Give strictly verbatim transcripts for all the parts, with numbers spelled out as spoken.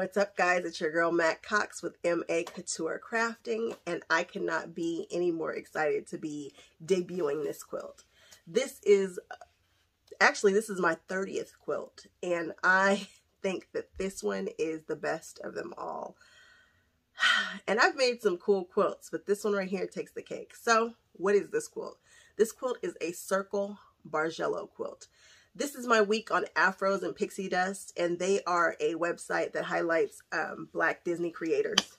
What's up, guys? It's your girl Matt Cox with M A Couture Crafting, and I cannot be any more excited to be debuting this quilt. This is actually this is my thirtieth quilt, and I think that this one is the best of them all. And I've made some cool quilts, but this one right here takes the cake. So what is this quilt? This quilt is a Circle Bargello quilt. This is my week on Afros and Pixie Dust, and they are a website that highlights um, Black Disney creators.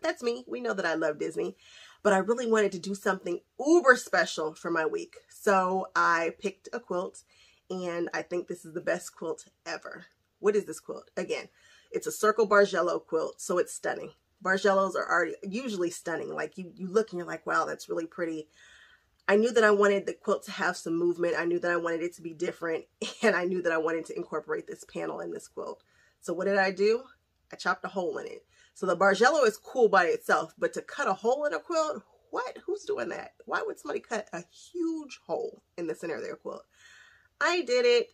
That's me. We know that I love Disney, but I really wanted to do something uber special for my week. So I picked a quilt, and I think this is the best quilt ever. What is this quilt? Again, it's a Circle Bargello quilt, so it's stunning. Bargellos are already usually stunning. Like you, you look and you're like, wow, that's really pretty. I knew that I wanted the quilt to have some movement. I knew that I wanted it to be different, and I knew that I wanted to incorporate this panel in this quilt. So what did I do? I chopped a hole in it. So the Bargello is cool by itself, but to cut a hole in a quilt, what? Who's doing that? Why would somebody cut a huge hole in the center of their quilt? I did it,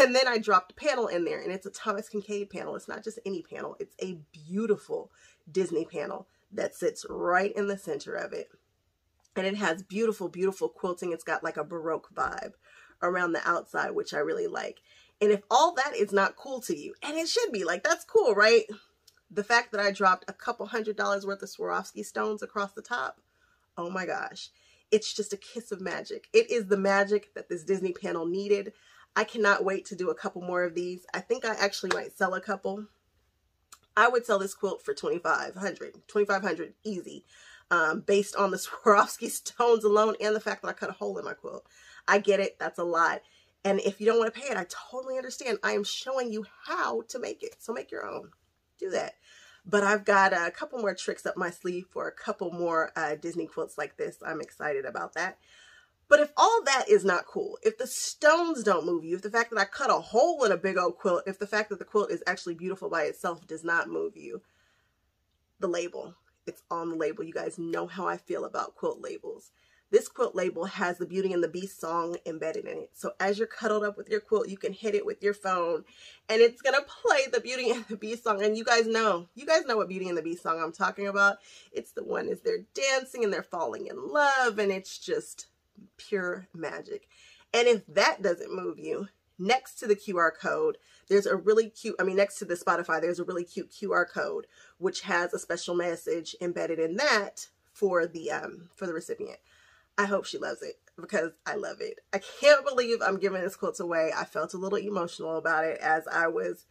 and then I dropped a panel in there, and it's a Thomas Kinkade panel. It's not just any panel. It's a beautiful Disney panel that sits right in the center of it. And it has beautiful, beautiful quilting. It's got like a Baroque vibe around the outside, which I really like. And if all that is not cool to you, and it should be, like, that's cool, right? The fact that I dropped a couple hundred dollars worth of Swarovski stones across the top, oh my gosh, it's just a kiss of magic. It is the magic that this Disney panel needed. I cannot wait to do a couple more of these. I think I actually might sell a couple. I would sell this quilt for twenty-five hundred dollars, twenty-five hundred dollars easy. Um, based on the Swarovski stones alone and the fact that I cut a hole in my quilt. I get it. That's a lot. And if you don't want to pay it, I totally understand. I am showing you how to make it. So make your own. Do that. But I've got a couple more tricks up my sleeve for a couple more uh, Disney quilts like this. I'm excited about that. But if all that is not cool, if the stones don't move you, if the fact that I cut a hole in a big old quilt, if the fact that the quilt is actually beautiful by itself does not move you, the label. It's on the label. You guys know how I feel about quilt labels. This quilt label has the Beauty and the Beast song embedded in it. So as you're cuddled up with your quilt, you can hit it with your phone, and it's going to play the Beauty and the Beast song. And you guys know, you guys know what Beauty and the Beast song I'm talking about. It's the one is they're dancing and they're falling in love, and it's just pure magic. And if that doesn't move you, next to the Q R code, there's a really cute, I mean, next to the Spotify, there's a really cute Q R code, which has a special message embedded in that for the, um, for the recipient. I hope she loves it because I love it. I can't believe I'm giving this quilt away. I felt a little emotional about it as I was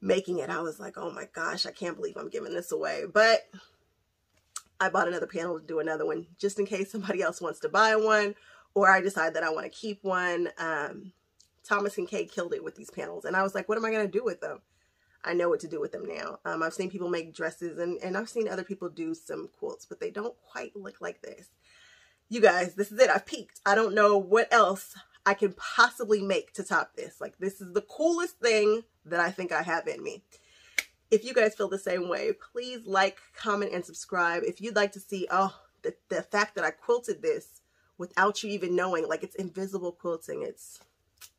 making it. I was like, oh my gosh, I can't believe I'm giving this away. But I bought another panel to do another one just in case somebody else wants to buy one, or I decide that I want to keep one. Um, Thomas Kinkade killed it with these panels. And I was like, what am I going to do with them? I know what to do with them now. Um, I've seen people make dresses, and, and I've seen other people do some quilts, but they don't quite look like this. You guys, this is it. I've peaked. I don't know what else I can possibly make to top this. Like, this is the coolest thing that I think I have in me. If you guys feel the same way, please like, comment, and subscribe. If you'd like to see, oh, the, the fact that I quilted this without you even knowing, like, it's invisible quilting. It's...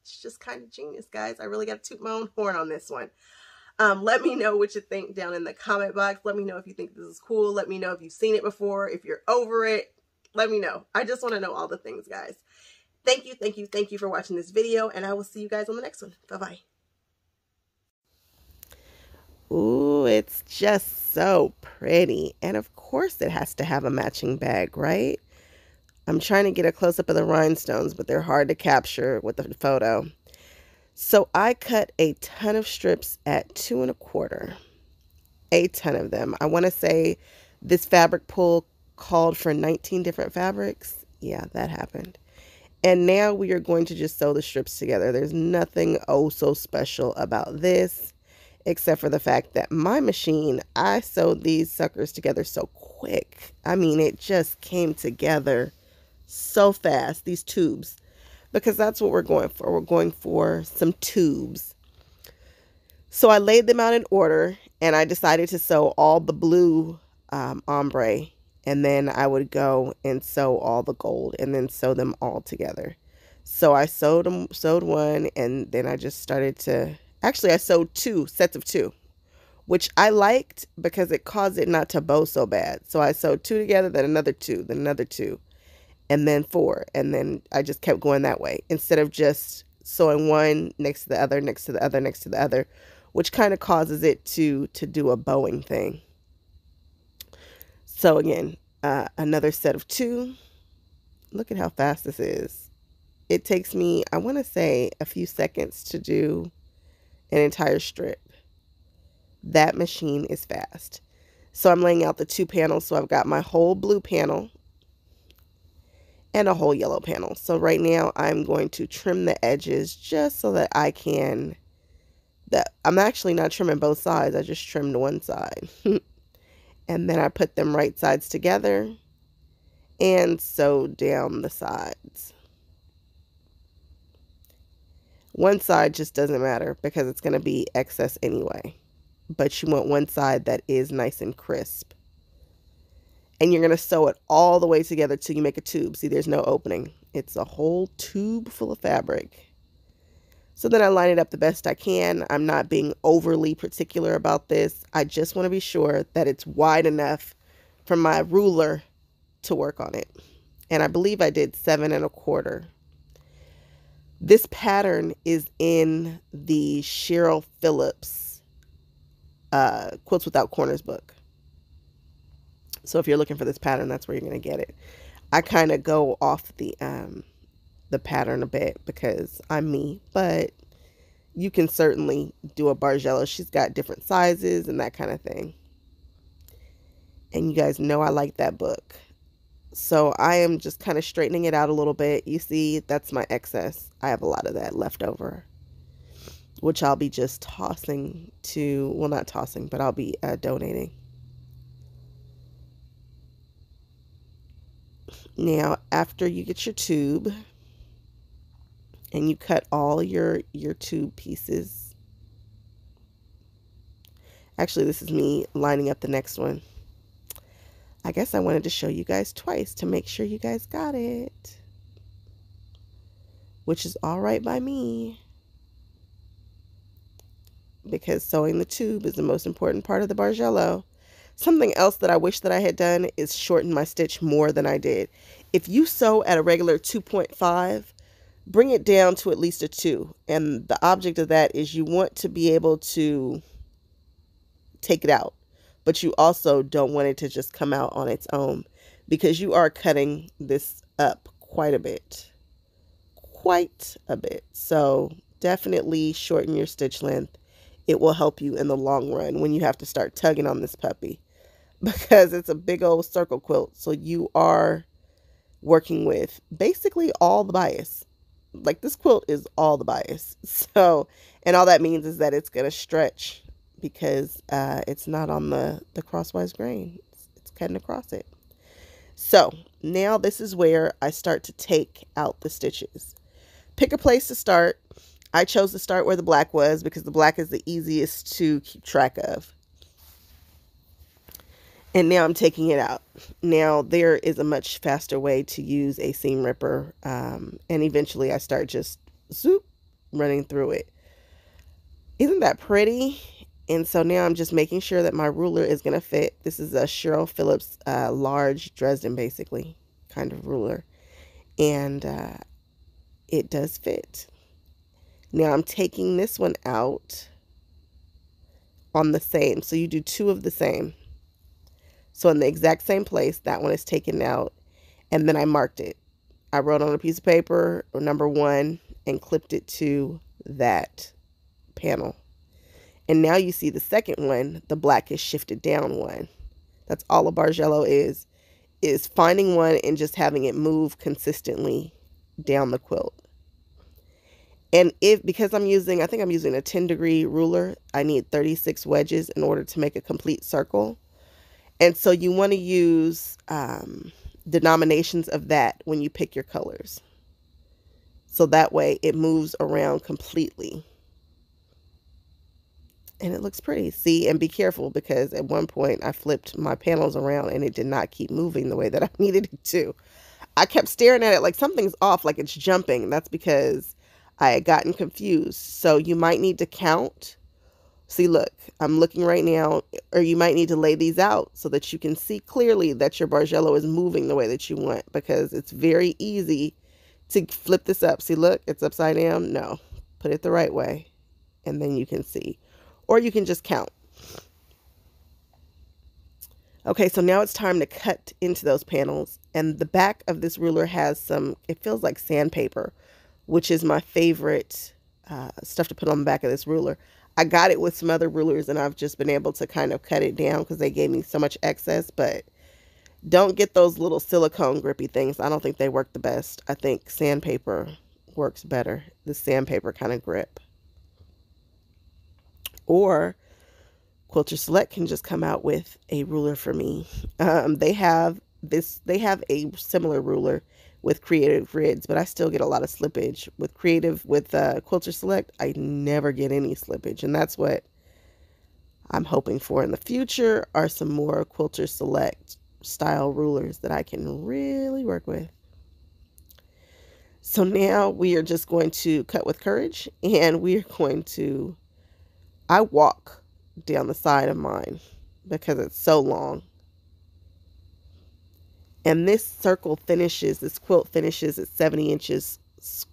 It's just kind of genius, guys. I really got to toot my own horn on this one. Um, let me know what you think down in the comment box. Let me know if you think this is cool. Let me know if you've seen it before, if you're over it. Let me know. I just want to know all the things, guys. Thank you, thank you, thank you for watching this video, and I will see you guys on the next one. Bye-bye. Ooh, it's just so pretty. And of course it has to have a matching bag, right? I'm trying to get a close-up of the rhinestones, but they're hard to capture with the photo. So I cut a ton of strips at two and a quarter, a ton of them. I want to say this fabric pull called for nineteen different fabrics. Yeah, that happened. And now we are going to just sew the strips together. There's nothing oh so special about this, except for the fact that my machine, I sewed these suckers together so quick. I mean, it just came together so fast, these tubes, because that's what we're going for. We're going for some tubes. So I laid them out in order, and I decided to sew all the blue um, ombre, and then I would go and sew all the gold and then sew them all together. So I sewed them, sewed one, and then I just started to, actually I sewed two sets of two. which I liked because it caused it not to bow so bad. So I sewed two together, then another two, then another two, and then four. And then I just kept going that way instead of just sewing one next to the other, next to the other, next to the other, which kind of causes it to, to do a bowing thing. So again, uh, another set of two. Look at how fast this is. It takes me, I want to say, a few seconds to do an entire strip. That machine is fast. So I'm laying out the two panels. So I've got my whole blue panel and a whole yellow panel. So right now I'm going to trim the edges just so that I can, that I'm actually not trimming both sides. I just trimmed one side. And then I put them right sides together and sew down the sides. One side just doesn't matter because it's going to be excess anyway. But you want one side that is nice and crisp. And you're going to sew it all the way together till you make a tube. See, there's no opening. It's a whole tube full of fabric. So then I line it up the best I can. I'm not being overly particular about this. I just want to be sure that it's wide enough for my ruler to work on it. And I believe I did seven and a quarter. This pattern is in the Cheryl Phillips Uh, Quilts Without Corners book. So if you're looking for this pattern, that's where you're going to get it. I kind of go off the um, the pattern a bit because I'm me, but you can certainly do a Bargello. She's got different sizes and that kind of thing. And you guys know I like that book. So I am just kind of straightening it out a little bit. You see, that's my excess. I have a lot of that left over, which I'll be just tossing to, well, not tossing, but I'll be uh, donating. Now, after you get your tube and you cut all your, your tube pieces. Actually, this is me lining up the next one. I guess I wanted to show you guys twice to make sure you guys got it, which is all right by me, because sewing the tube is the most important part of the Bargello. Something else that I wish that I had done is shorten my stitch more than I did. If you sew at a regular two point five, bring it down to at least a two. And the object of that is you want to be able to take it out, but you also don't want it to just come out on its own, because you are cutting this up quite a bit, quite a bit. So definitely shorten your stitch length. It will help you in the long run when you have to start tugging on this puppy, because it's a big old circle quilt. So you are working with basically all the bias. Like, this quilt is all the bias. So, and all that means is that it's going to stretch because uh, it's not on the, the crosswise grain. It's, it's cutting across it. So now this is where I start to take out the stitches. Pick a place to start. I chose to start where the black was because the black is the easiest to keep track of. And now I'm taking it out. Now there is a much faster way to use a seam ripper. Um, and eventually I start just zoop, running through it. Isn't that pretty? And so now I'm just making sure that my ruler is going to fit. This is a Cheryl Phillips uh, large Dresden, basically, kind of ruler. And uh, it does fit. Now I'm taking this one out on the same. So you do two of the same. So in the exact same place, that one is taken out. And then I marked it. I wrote on a piece of paper number one and clipped it to that panel. And now you see the second one, the black is shifted down one. That's all a Bargello is, is finding one and just having it move consistently down the quilt. And if, because I'm using, I think I'm using a ten degree ruler, I need thirty-six wedges in order to make a complete circle. And so you want to use um, denominations of that when you pick your colors. So that way it moves around completely. And it looks pretty. See, and be careful, because at one point I flipped my panels around and it did not keep moving the way that I needed it to. I kept staring at it like something's off, like it's jumping. That's because I had gotten confused. So you might need to count See, look, I'm looking right now, or you might need to lay these out so that you can see clearly that your Bargello is moving the way that you want, because it's very easy to flip this up. See, look, it's upside down. No, put it the right way, and then you can see, or you can just count. Okay, so now it's time to cut into those panels, and the back of this ruler has some, it feels like sandpaper, which is my favorite uh, stuff to put on the back of this ruler. I got it with some other rulers, and I've just been able to kind of cut it down because they gave me so much excess. But don't get those little silicone grippy things. I don't think they work the best. I think sandpaper works better, the sandpaper kind of grip. Or Quilter Select can just come out with a ruler for me. Um, they have this, they have a similar ruler with Creative Grids, but I still get a lot of slippage with Creative, with uh, Quilter Select. I never get any slippage, and that's what I'm hoping for in the future, are some more Quilter Select style rulers that I can really work with. So now we are just going to cut with courage, and we are going to, I walk down the side of mine because it's so long. And this circle finishes, this quilt finishes at seventy inches,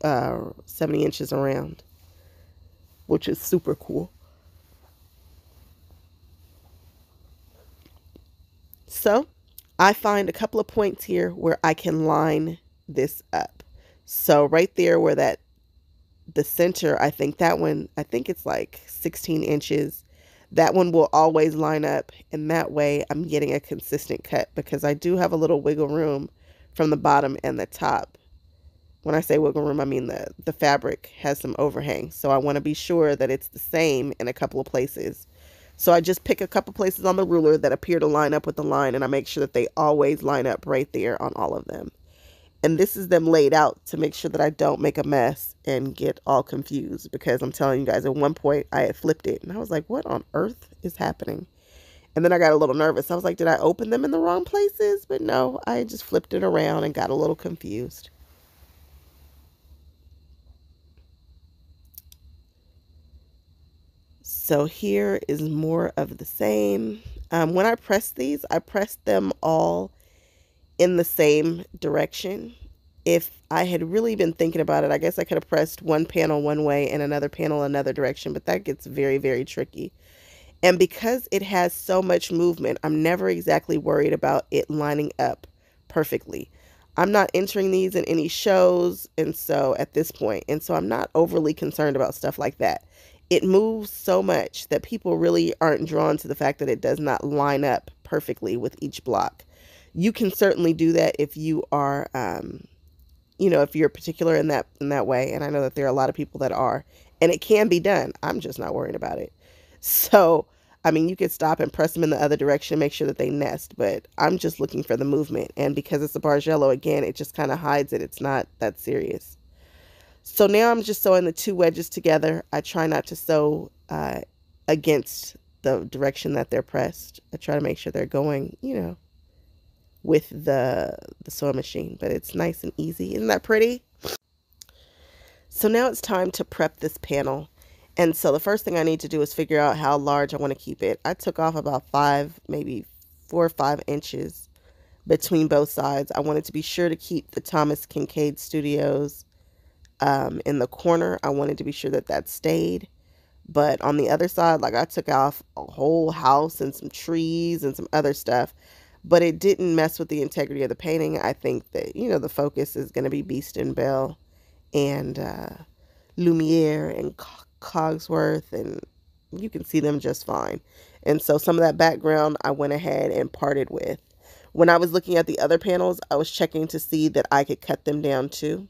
uh, seventy inches around, which is super cool. So I find a couple of points here where I can line this up. So right there where that, the center, I think that one, I think it's like sixteen inches. That one will always line up, and that way I'm getting a consistent cut, because I do have a little wiggle room from the bottom and the top. When I say wiggle room, I mean the, the fabric has some overhang, so I want to be sure that it's the same in a couple of places. So I just pick a couple places on the ruler that appear to line up with the line, and I make sure that they always line up right there on all of them. And this is them laid out to make sure that I don't make a mess and get all confused, because I'm telling you guys, at one point I had flipped it and I was like, what on earth is happening? And then I got a little nervous. I was like, did I open them in the wrong places? But no, I just flipped it around and got a little confused. So here is more of the same. Um, when I pressed these, I pressed them all in the same direction. If I had really been thinking about it, I guess I could have pressed one panel one way and another panel another direction, but that gets very, very tricky. And because it has so much movement, I'm never exactly worried about it lining up perfectly. I'm not entering these in any shows, and so at this point, and so I'm not overly concerned about stuff like that. It moves so much that people really aren't drawn to the fact that it does not line up perfectly with each block. You can certainly do that if you are, um, you know, if you're particular in that in that way. And I know that there are a lot of people that are, and it can be done. I'm just not worried about it. So, I mean, you could stop and press them in the other direction, make sure that they nest. But I'm just looking for the movement. And because it's a Bargello, again, it just kind of hides it. It's not that serious. So now I'm just sewing the two wedges together. I try not to sew uh, against the direction that they're pressed. I try to make sure they're going, you know, with the, the sewing machine, but it's nice and easy. Isn't that pretty? So now it's time to prep this panel. And so the first thing I need to do is figure out how large I want to keep it. I took off about five, maybe four or five inches between both sides. I wanted to be sure to keep the Thomas Kinkade Studios um, in the corner. I wanted to be sure that that stayed. But on the other side, like I took off a whole house and some trees and some other stuff. But it didn't mess with the integrity of the painting. I think that, you know, the focus is going to be Beast and Bell and uh, Lumiere and Cogsworth, and you can see them just fine. And so some of that background I went ahead and parted with. When I was looking at the other panels, I was checking to see that I could cut them down too.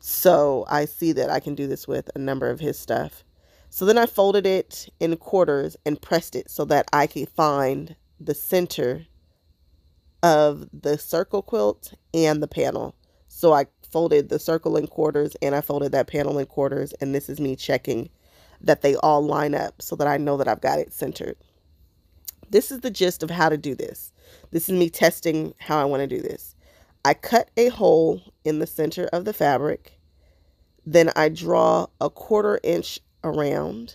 So I see that I can do this with a number of his stuff. So then I folded it in quarters and pressed it so that I could find the center of the circle quilt and the panel. So I folded the circle in quarters and I folded that panel in quarters, and this is me checking that they all line up so that I know that I've got it centered. This is the gist of how to do this. This is me testing how I want to do this. I cut a hole in the center of the fabric, then I draw a quarter inch around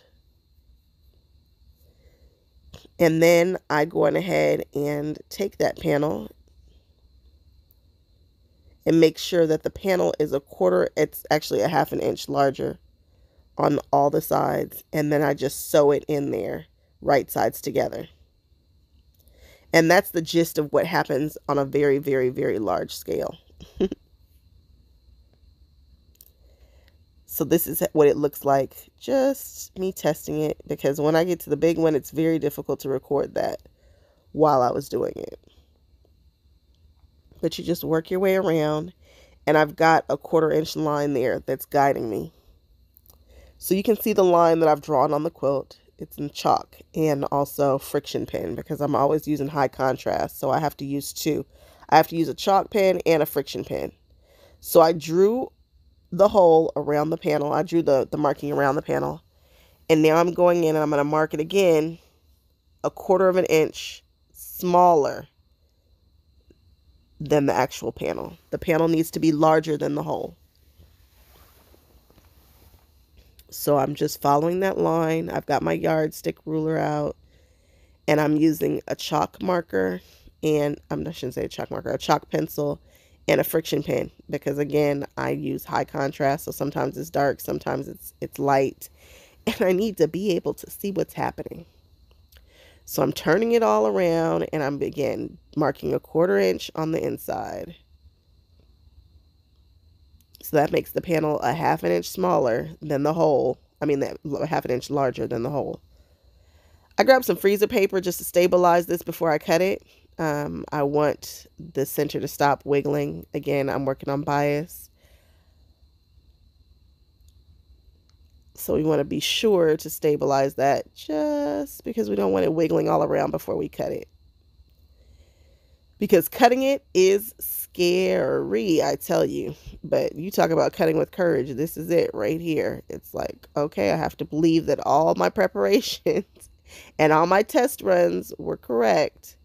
And then I go on ahead and take that panel and make sure that the panel is a quarter, it's actually a half an inch larger on all the sides. And then I just sew it in there, right sides together. And that's the gist of what happens on a very, very, very large scale. So this is what it looks like, just me testing it, because when I get to the big one, it's very difficult to record that while I was doing it. But you just work your way around, and I've got a quarter inch line there that's guiding me. So you can see the line that I've drawn on the quilt. It's in chalk and also friction pen, because I'm always using high contrast. So I have to use two. I have to use a chalk pen and a friction pen. So I drew the hole around the panel. I drew the, the marking around the panel. And now I'm going in and I'm going to mark it again a quarter of an inch smaller than the actual panel. The panel needs to be larger than the hole. So I'm just following that line. I've got my yardstick ruler out and I'm using a chalk marker and I'm, I shouldn't say a chalk marker, a chalk pencil and a friction pen, because again, I use high contrast. So sometimes it's dark, sometimes it's, it's light, and I need to be able to see what's happening. So I'm turning it all around and I'm again marking a quarter inch on the inside. So that makes the panel a half an inch smaller than the hole. I mean, that half an inch larger than the hole. I grabbed some freezer paper just to stabilize this before I cut it. Um, I want the center to stop wiggling. Again, I'm working on bias. So we want to be sure to stabilize that, just because we don't want it wiggling all around before we cut it. Because cutting it is scary, I tell you. But you talk about cutting with courage. This is it right here. It's like, okay, I have to believe that all my preparations and all my test runs were correct.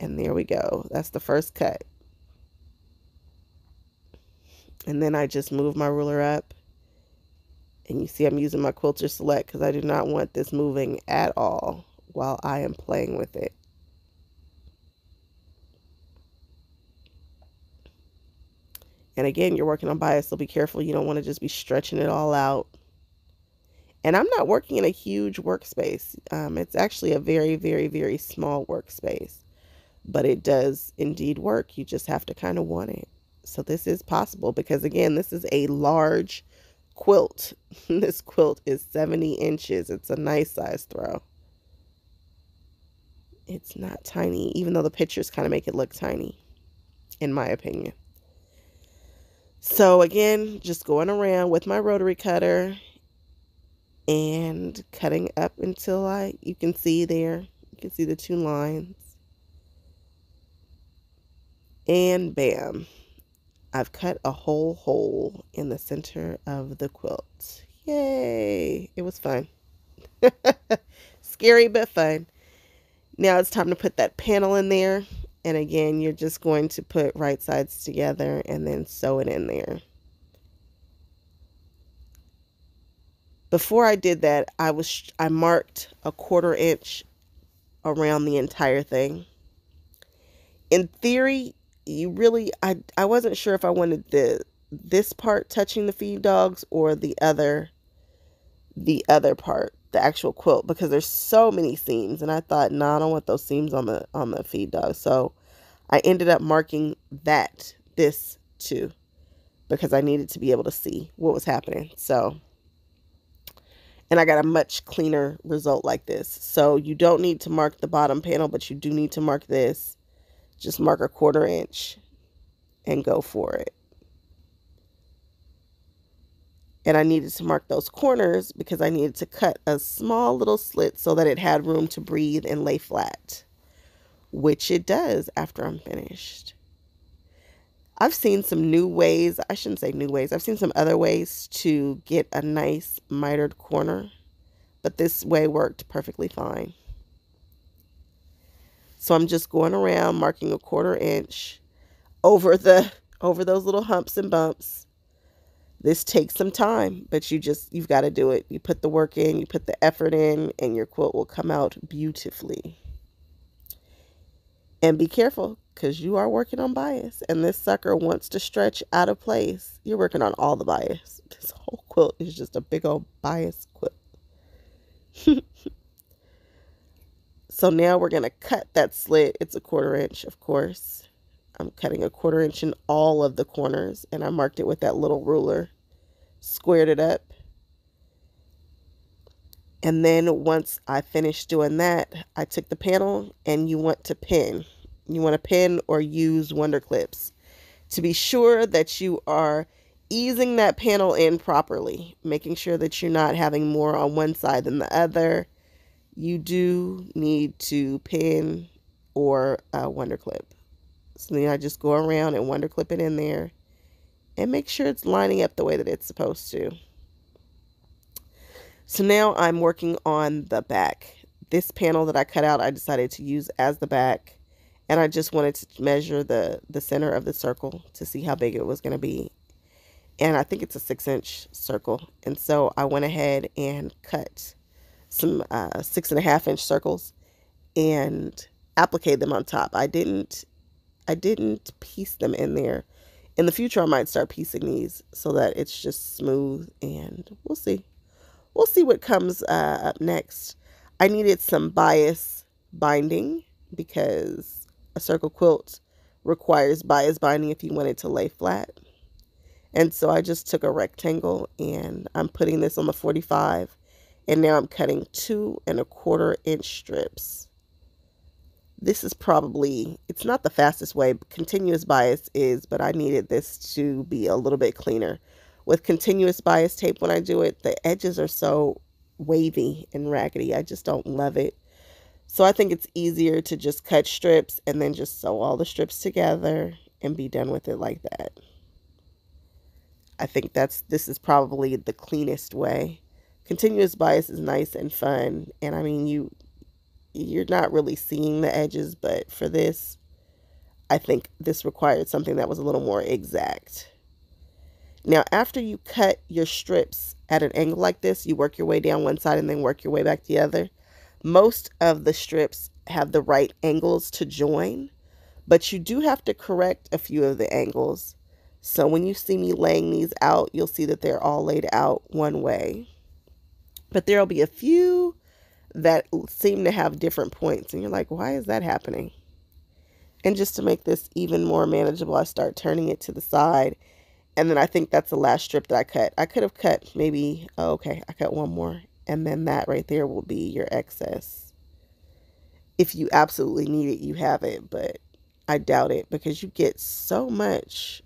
And there we go. That's the first cut. And then I just move my ruler up. And you see I'm using my Quilter Select because I do not want this moving at all while I am playing with it. And again, you're working on bias, so be careful. You don't want to just be stretching it all out. And I'm not working in a huge workspace. Um, it's actually a very, very, very small workspace. But it does indeed work. You just have to kind of want it. So this is possible because, again, this is a large quilt. This quilt is seventy inches. It's a nice size throw. It's not tiny, even though the pictures kind of make it look tiny, in my opinion. So, again, just going around with my rotary cutter and cutting up until I, you can see there, you can see the two lines. And bam, I've cut a whole hole in the center of the quilt. Yay, it was fun. Scary, but fun. Now it's time to put that panel in there. And again, you're just going to put right sides together and then sew it in there. Before I did that, I was I marked a quarter inch around the entire thing. In theory, you really, I, I wasn't sure if I wanted the, this part touching the feed dogs or the other, the other part, the actual quilt, because there's so many seams. And I thought, no, nah, I don't want those seams on the, on the feed dogs. So I ended up marking that, this too, because I needed to be able to see what was happening. So, and I got a much cleaner result like this. So you don't need to mark the bottom panel, but you do need to mark this. Just mark a quarter inch and go for it. And I needed to mark those corners because I needed to cut a small little slit so that it had room to breathe and lay flat, which it does after I'm finished. I've seen some new ways, I shouldn't say new ways, I've seen some other ways to get a nice mitered corner, but this way worked perfectly fine. So I'm just going around marking a quarter inch over the over those little humps and bumps. This takes some time, but you just, you've got to do it. You put the work in, you put the effort in, and your quilt will come out beautifully. And be careful, because you are working on bias, and this sucker wants to stretch out of place. You're working on all the bias. This whole quilt is just a big old bias quilt. So now we're going to cut that slit. It's a quarter inch, of course. I'm cutting a quarter inch in all of the corners, and I marked it with that little ruler, squared it up. And then once I finished doing that, I took the panel, and you want to pin. You want to pin or use Wonder Clips to be sure that you are easing that panel in properly, making sure that you're not having more on one side than the other. You do need to pin or uh, Wonder Clip. So then I just go around and Wonder Clip it in there and make sure it's lining up the way that it's supposed to. So now I'm working on the back. This panel that I cut out, I decided to use as the back. And I just wanted to measure the, the center of the circle to see how big it was going to be. And I think it's a six inch circle. And so I went ahead and cut some uh, six and a half inch circles and appliqued them on top. I didn't, I didn't piece them in there. In the future, I might start piecing these so that it's just smooth, and we'll see. We'll see what comes uh, up next. I needed some bias binding because a circle quilt requires bias binding if you want it to lay flat. And so I just took a rectangle, and I'm putting this on the forty-five, and now I'm cutting two and a quarter inch strips. This is probably, it's not the fastest way, but continuous bias is, but I needed this to be a little bit cleaner. With continuous bias tape, when I do it, the edges are so wavy and raggedy. I just don't love it. So I think it's easier to just cut strips and then just sew all the strips together and be done with it like that. I think that's, this is probably the cleanest way. Continuous bias is nice and fun. And I mean, you, you're not really seeing the edges, but for this, I think this required something that was a little more exact. Now, after you cut your strips at an angle like this, you work your way down one side and then work your way back the other. Most of the strips have the right angles to join, but you do have to correct a few of the angles. So when you see me laying these out, you'll see that they're all laid out one way. But there'll be a few that seem to have different points, and you're like, why is that happening? And just to make this even more manageable, I start turning it to the side, and then I think that's the last strip that I cut. I could have cut maybe, oh, okay, I cut one more, and then that right there will be your excess. If you absolutely need it, you have it, but I doubt it, because you get so much,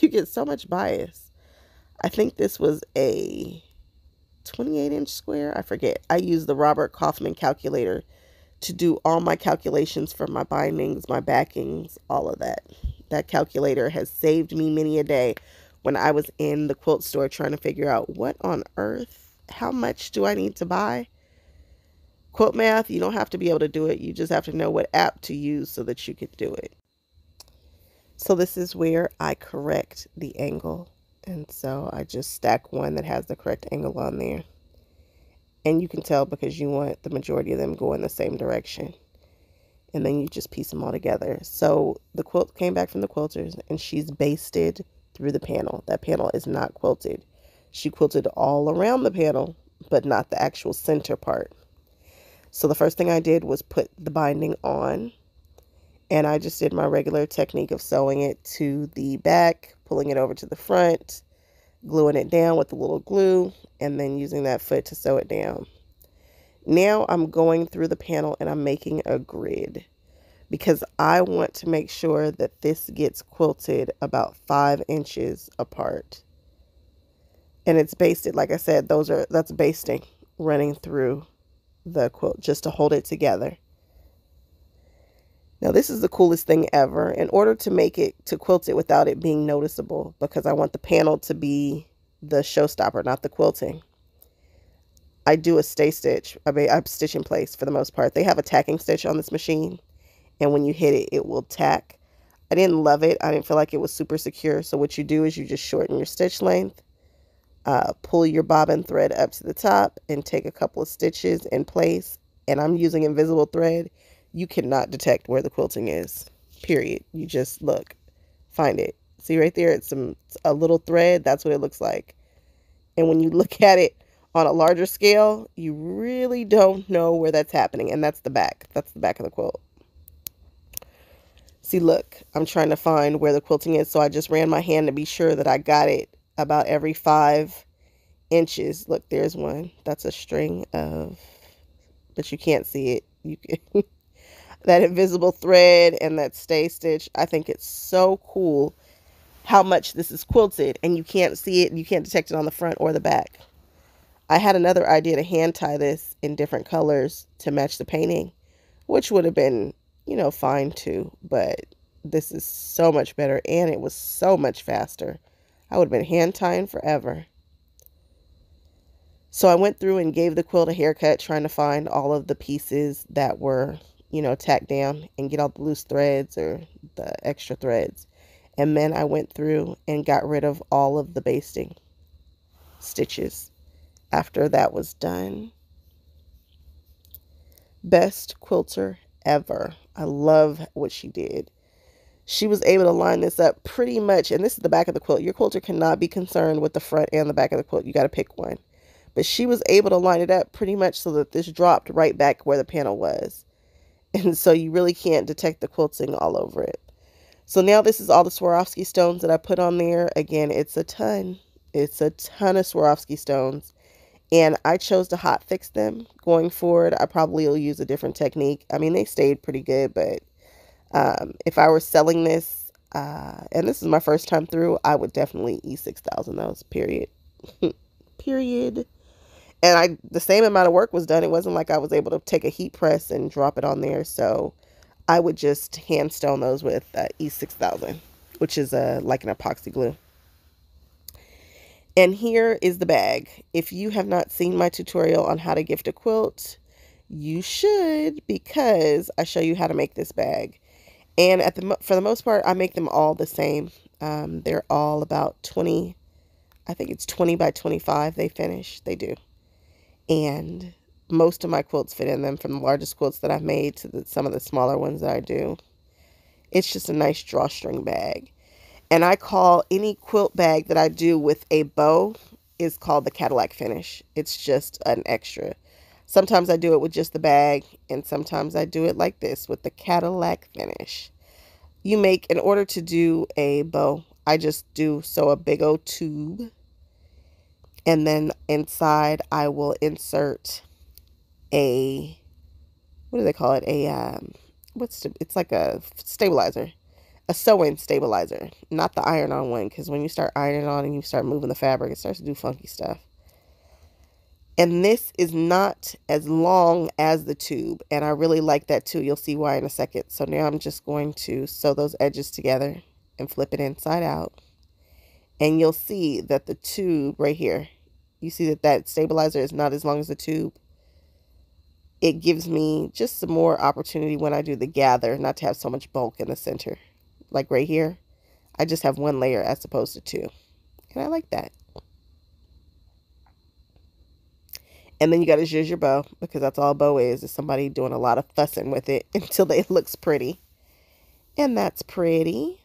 you get so much bias. I think this was a twenty-eight inch square, I forget. I used the Robert Kaufman calculator to do all my calculations for my bindings, my backings, all of that. That calculator has saved me many a day when I was in the quilt store trying to figure out what on earth, how much do I need to buy? Quilt math, you don't have to be able to do it. You just have to know what app to use so that you can do it. So this is where I correct the angle. And so I just stack one that has the correct angle on there. And you can tell because you want the majority of them going the same direction. And then you just piece them all together. So the quilt came back from the quilters, and she's basted through the panel. That panel is not quilted. She quilted all around the panel, but not the actual center part. So the first thing I did was put the binding on. And I just did my regular technique of sewing it to the back, pulling it over to the front, gluing it down with a little glue, and then using that foot to sew it down. Now I'm going through the panel and I'm making a grid because I want to make sure that this gets quilted about five inches apart. And it's basted, like I said, those are, that's basting running through the quilt just to hold it together. Now, this is the coolest thing ever. In order to make it, to quilt it without it being noticeable, because I want the panel to be the showstopper, not the quilting, I do a stay stitch. I mean, I stitch in place for the most part. They have a tacking stitch on this machine, and when you hit it, it will tack. I didn't love it. I didn't feel like it was super secure. So what you do is you just shorten your stitch length, Uh, pull your bobbin thread up to the top and take a couple of stitches in place. And I'm using invisible thread. You cannot detect where the quilting is, period. You just look, find it. See right there, it's some a little thread. That's what it looks like. And when you look at it on a larger scale, you really don't know where that's happening. And that's the back. That's the back of the quilt. See, look, I'm trying to find where the quilting is. So I just ran my hand to be sure that I got it about every five inches. Look, there's one. That's a string of, but you can't see it. You can, that invisible thread and that stay stitch. I think it's so cool how much this is quilted, and you can't see it, and you can't detect it on the front or the back. I had another idea to hand tie this in different colors to match the painting, which would have been, you know, fine too, but this is so much better, and it was so much faster. I would have been hand tying forever. So I went through and gave the quilt a haircut, trying to find all of the pieces that were, you know, tacked down and get all the loose threads or the extra threads. And then I went through and got rid of all of the basting stitches. After that was done, best quilter ever. I love what she did. She was able to line this up pretty much, and this is the back of the quilt. Your quilter cannot be concerned with the front and the back of the quilt. You got to pick one. But she was able to line it up pretty much so that this dropped right back where the panel was. And so you really can't detect the quilting all over it. So now this is all the Swarovski stones that I put on there. Again, it's a ton. It's a ton of Swarovski stones. And I chose to hot fix them. Going forward, I probably will use a different technique. I mean, they stayed pretty good, but um, if I were selling this, uh, and this is my first time through, I would definitely E six thousand those, period. Period. And I the same amount of work was done. It wasn't like I was able to take a heat press and drop it on there, so I would just hand stone those with uh, E six thousand, which is uh, like an epoxy glue. And here is the bag. If you have not seen my tutorial on how to gift a quilt, you should, because I show you how to make this bag. And at the for the most part, I make them all the same. Um, they're all about twenty, I think it's twenty by twenty-five they finish. They do. And most of my quilts fit in them, from the largest quilts that I've made to the, some of the smaller ones that I do. It's just a nice drawstring bag. And I call any quilt bag that I do with a bow is called the Cadillac finish. It's just an extra. Sometimes I do it with just the bag, and sometimes I do it like this with the Cadillac finish. You make, in order to do a bow, I just do sew a big old tube. And then inside I will insert a, what do they call it, a um what's the, it's like a stabilizer, a sew-in stabilizer, not the iron-on one, because when you start ironing on and you start moving the fabric, it starts to do funky stuff. And this is not as long as the tube, and I really like that too. You'll see why in a second. So now I'm just going to sew those edges together and flip it inside out, and you'll see that the tube right here, you see that that stabilizer is not as long as the tube. It gives me just some more opportunity when I do the gather, not to have so much bulk in the center. Like right here, I just have one layer as opposed to two. And I like that. And then you got to zhuzh your bow, because that's all bow is, is somebody doing a lot of fussing with it until it looks pretty. And that's pretty.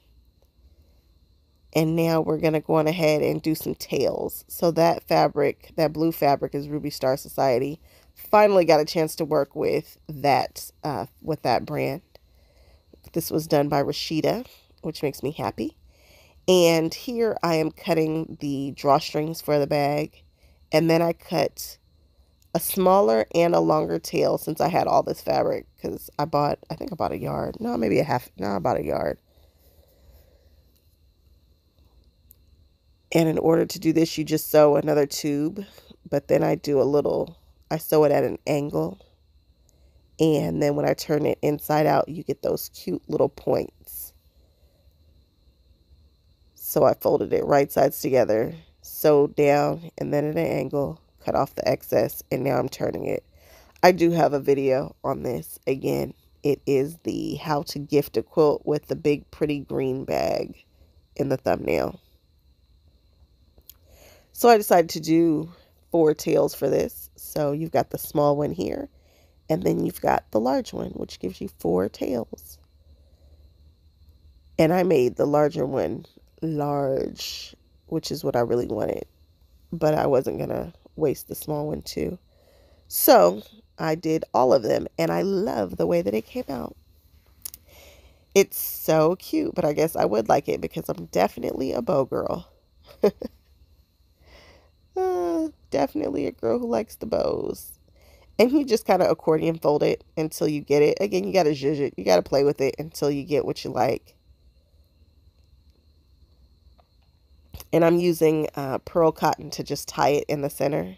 And now we're going to go on ahead and do some tails. So that fabric, that blue fabric, is Ruby Star Society. Finally got a chance to work with that uh, with that brand. This was done by Rashida, which makes me happy. And here I am cutting the drawstrings for the bag, and then I cut a smaller and a longer tail since I had all this fabric, because I bought, I think I bought a yard. No, maybe a half. No, I bought a yard. And in order to do this, you just sew another tube, but then I do a little, I sew it at an angle. And then when I turn it inside out, you get those cute little points. So I folded it right sides together, sewed down, and then at an angle, cut off the excess, and now I'm turning it. I do have a video on this. Again, it is the how to gift a quilt with the big pretty green bag in the thumbnail. So I decided to do four tails for this. So you've got the small one here, and then you've got the large one, which gives you four tails. And I made the larger one large, which is what I really wanted, but I wasn't gonna waste the small one too. So I did all of them, and I love the way that it came out. It's so cute, but I guess I would like it because I'm definitely a bow girl. uh, definitely a girl who likes the bows. And you just kind of accordion fold it until you get it. Again, you got to zhuzh it. You got to play with it until you get what you like. And I'm using uh, pearl cotton to just tie it in the center.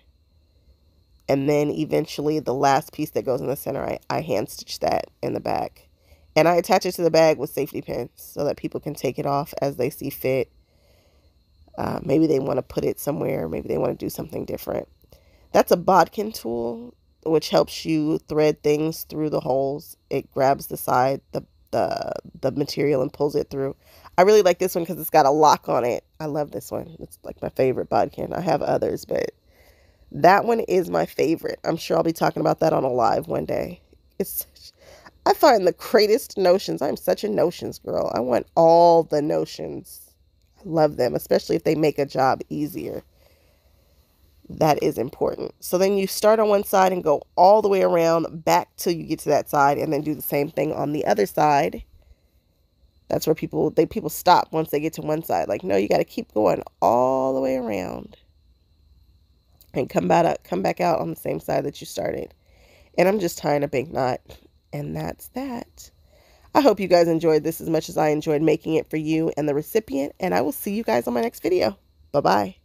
And then eventually the last piece that goes in the center, I, I hand stitch that in the back. And I attach it to the bag with safety pins so that people can take it off as they see fit. Uh, maybe they want to put it somewhere. Maybe they want to do something different. That's a bodkin tool, which helps you thread things through the holes. It grabs the side, the, the, the material, and pulls it through. I really like this one because it's got a lock on it. I love this one. It's like my favorite bodkin. I have others, but that one is my favorite. I'm sure I'll be talking about that on a live one day. It's I find the greatest notions. I'm such a notions girl. I want all the notions. I love them, especially if they make a job easier. That is important. So then you start on one side and go all the way around back till you get to that side, and then do the same thing on the other side. That's where people, they people stop once they get to one side. Like, no, you got to keep going all the way around and come back, come back out on the same side that you started. And I'm just tying a big knot. And that's that. I hope you guys enjoyed this as much as I enjoyed making it for you and the recipient. And I will see you guys on my next video. Bye-bye.